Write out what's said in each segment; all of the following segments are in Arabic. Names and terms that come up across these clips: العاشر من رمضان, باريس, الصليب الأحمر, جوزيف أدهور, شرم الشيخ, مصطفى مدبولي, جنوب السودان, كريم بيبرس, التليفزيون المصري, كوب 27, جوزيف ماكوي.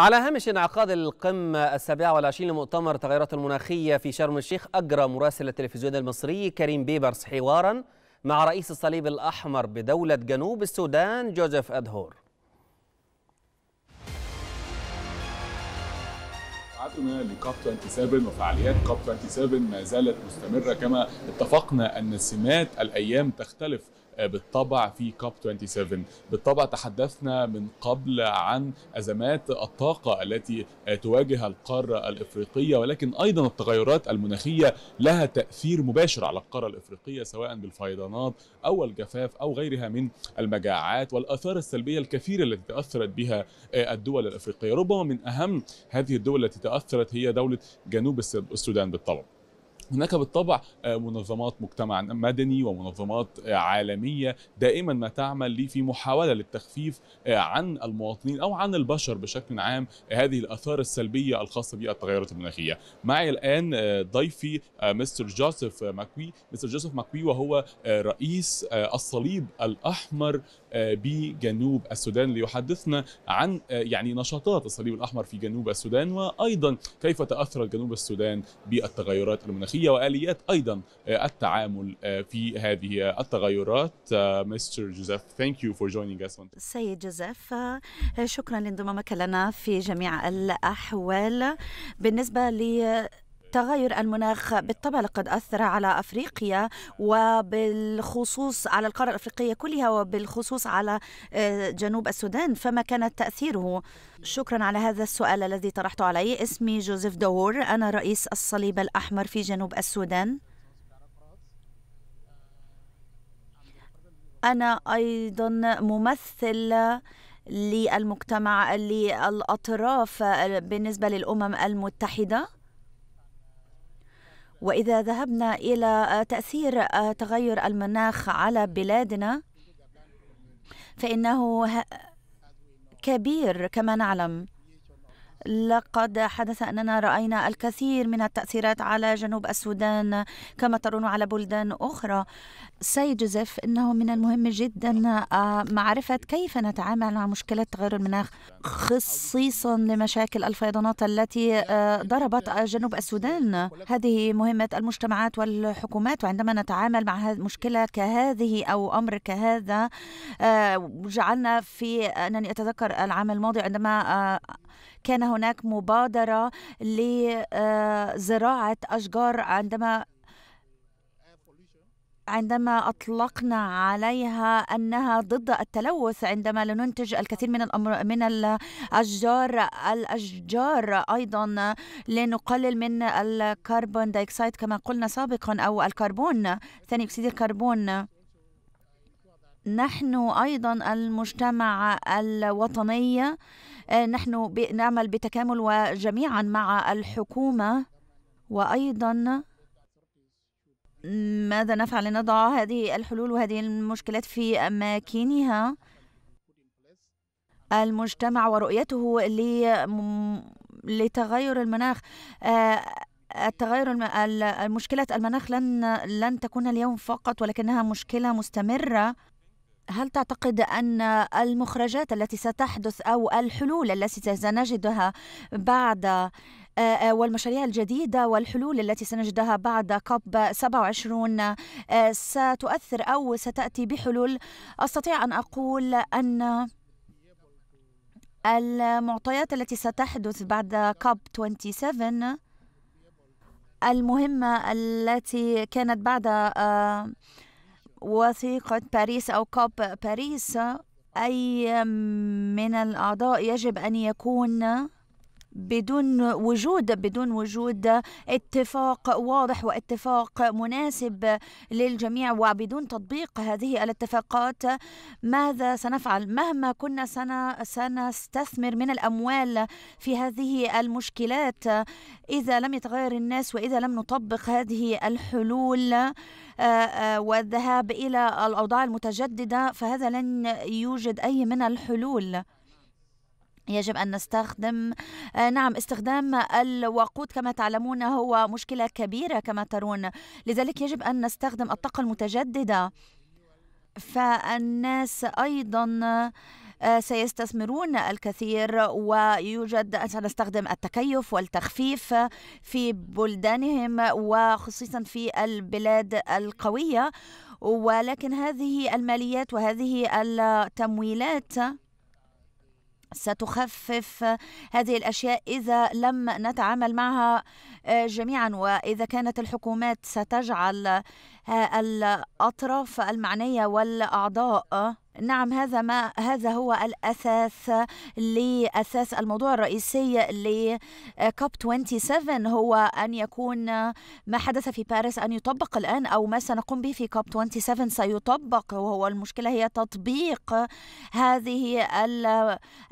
على هامش انعقاد القمة 27 لمؤتمر التغيرات المناخية في شرم الشيخ، أجرى مراسل التلفزيون المصري كريم بيبرس حوارا مع رئيس الصليب الأحمر بدولة جنوب السودان جوزيف أدهور. توقعاتنا لكوب 27 وفعاليات كوب 27 ما زالت مستمرة، كما اتفقنا أن سمات الأيام تختلف بالطبع في كوب 27. بالطبع تحدثنا من قبل عن أزمات الطاقة التي تواجه القارة الإفريقية، ولكن أيضا التغيرات المناخية لها تأثير مباشر على القارة الإفريقية، سواء بالفيضانات أو الجفاف أو غيرها من المجاعات والآثار السلبية الكثيرة التي تأثرت بها الدول الإفريقية. ربما من أهم هذه الدول التي تأثرت هي دولة جنوب السودان. بالطبع هناك بالطبع منظمات مجتمع مدني ومنظمات عالمية دائما ما تعمل في محاولة للتخفيف عن المواطنين أو عن البشر بشكل عام هذه الآثار السلبية الخاصة بالتغيرات المناخية. معي الآن ضيفي مستر جوزيف ماكوي، وهو رئيس الصليب الأحمر بجنوب السودان، ليحدثنا عن نشاطات الصليب الأحمر في جنوب السودان، وأيضا كيف تأثرت جنوب السودان بالتغيرات المناخية وآليات أيضا التعامل في هذه التغيرات. مستر جوزيف، thank you for joining us. سيد جوزيف، شكرا لانضمامك لنا في جميع الأحوال. بالنسبة ل تغير المناخ بالطبع لقد أثر على أفريقيا وبالخصوص على القارة الأفريقية كلها وبالخصوص على جنوب السودان، فما كان تأثيره؟ شكرا على هذا السؤال الذي طرحته علي. اسمي جوزيف أدهور، أنا رئيس الصليب الأحمر في جنوب السودان. أنا أيضا ممثل للمجتمع للأطراف بالنسبة للأمم المتحدة. وإذا ذهبنا إلى تأثير تغير المناخ على بلادنا فإنه كبير كما نعلم. لقد حدث أننا رأينا الكثير من التأثيرات على جنوب السودان كما ترون على بلدان أخرى. سيد جوزيف، إنه من المهم جدا معرفة كيف نتعامل مع مشكلة تغير المناخ، خصيصا لمشاكل الفيضانات التي ضربت جنوب السودان. هذه مهمة المجتمعات والحكومات، وعندما نتعامل مع مشكلة كهذه أو أمر كهذا. جعلنا في أنني أتذكر العام الماضي عندما كان هناك مبادرة لزراعة أشجار، عندما أطلقنا عليها أنها ضد التلوث، عندما لننتج الكثير من الأشجار أيضا لنقلل من الكربون دايكسايد كما قلنا سابقا، أو الكربون، ثاني أكسيد الكربون. نحن أيضا المجتمع الوطني نحن نعمل بتكامل وجميعا مع الحكومة. وأيضا ماذا نفعل لنضع هذه الحلول وهذه المشكلات في أماكنها؟ المجتمع ورؤيته لتغير المناخ. مشكلة المناخ لن تكون اليوم فقط، ولكنها مشكلة مستمرة. هل تعتقد أن المخرجات التي ستحدث أو الحلول التي سنجدها بعد والمشاريع الجديدة والحلول التي سنجدها بعد كوب 27 ستؤثر أو ستأتي بحلول؟ أستطيع أن أقول أن المعطيات التي ستحدث بعد كوب 27 المهمة التي كانت بعد وثيقة باريس أو كوب باريس، أي من الأعضاء يجب أن يكون بدون وجود اتفاق واضح واتفاق مناسب للجميع وبدون تطبيق هذه الاتفاقات. ماذا سنفعل؟ مهما كنا سنستثمر من الأموال في هذه المشكلات، إذا لم يتغير الناس وإذا لم نطبق هذه الحلول والذهاب إلى الأوضاع المتجددة فهذا لن يوجد أي من الحلول. يجب أن نستخدم استخدام الوقود كما تعلمون هو مشكلة كبيرة كما ترون، لذلك يجب أن نستخدم الطاقة المتجددة. فالناس أيضا سيستثمرون الكثير ويوجد سنستخدم التكيف والتخفيف في بلدانهم وخصيصا في البلاد القوية، ولكن هذه الماليات وهذه التمويلات ستخفف هذه الأشياء إذا لم نتعامل معها جميعا، وإذا كانت الحكومات ستجعل الأطراف المعنية والأعضاء. نعم، هذا هو الأساس الموضوع الرئيسي لكوب 27، هو أن يكون ما حدث في باريس أن يطبق الآن، أو ما سنقوم به في كوب 27 سيطبق، وهو المشكلة هي تطبيق هذه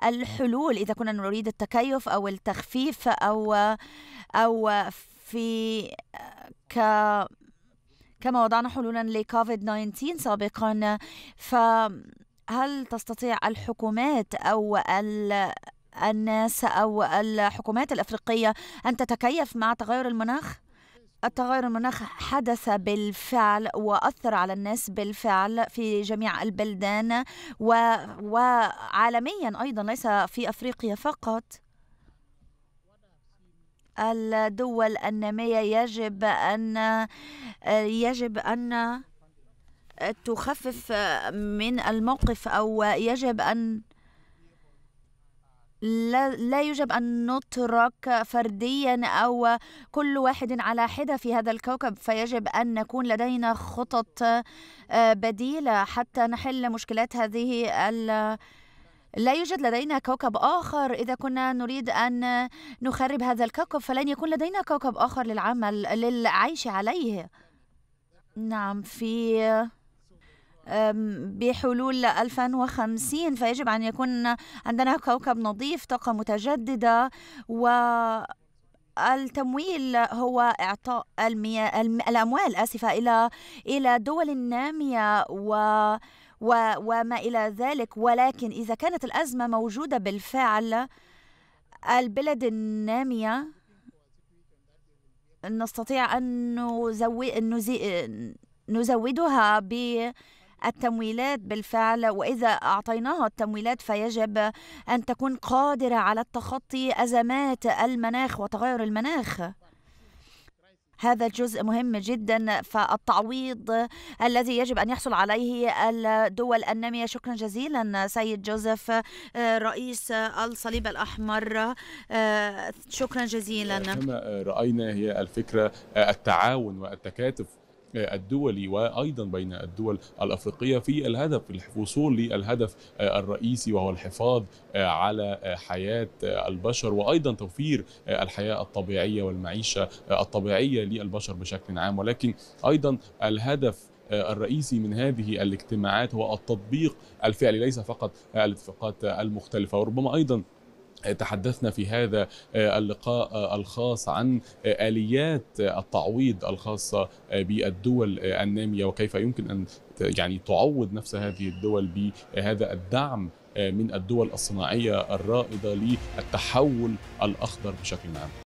الحلول إذا كنا نريد التكيف أو التخفيف أو في كما وضعنا حلولا لكوفيد 19 سابقا. فهل تستطيع الحكومات أو الناس أو الحكومات الأفريقية أن تتكيف مع تغير المناخ؟ التغير المناخ حدث بالفعل وأثر على الناس بالفعل في جميع البلدان وعالميا أيضا، ليس في أفريقيا فقط. الدول النامية يجب أن تخفف من الموقف، أو يجب أن لا يجب أن نترك فرديا أو كل واحد على حدة في هذا الكوكب، فيجب أن نكون لدينا خطط بديلة حتى نحل مشكلات هذه لا يوجد لدينا كوكب آخر. إذا كنا نريد أن نخرب هذا الكوكب فلن يكون لدينا كوكب آخر للعيش عليه. نعم، بحلول 2050 فيجب أن يكون عندنا كوكب نظيف، طاقة متجددة، والتمويل هو إعطاء الأموال إلى دول نامية وما إلى ذلك. ولكن إذا كانت الأزمة موجودة بالفعل، البلد النامية نستطيع أن نزودها بالتمويلات بالفعل، وإذا أعطيناها التمويلات فيجب أن تكون قادرة على التخطي أزمات المناخ وتغير المناخ. هذا جزء مهم جدا، فالتعويض الذي يجب أن يحصل عليه الدول النامية. شكرا جزيلا سيد جوزيف رئيس الصليب الأحمر، شكرا جزيلا. كما رأينا هي الفكرة التعاون والتكاتف الدولي وأيضا بين الدول الأفريقية في الهدف الوصول للهدف الرئيسي، وهو الحفاظ على حياة البشر وأيضا توفير الحياة الطبيعية والمعيشة الطبيعية للبشر بشكل عام. ولكن أيضا الهدف الرئيسي من هذه الاجتماعات هو التطبيق الفعلي، ليس فقط الاتفاقات المختلفة. وربما أيضا تحدثنا في هذا اللقاء الخاص عن آليات التعويض الخاصة بالدول النامية، وكيف يمكن أن تعوض نفس هذه الدول بهذا الدعم من الدول الصناعية الرائدة للتحول الأخضر بشكل عام.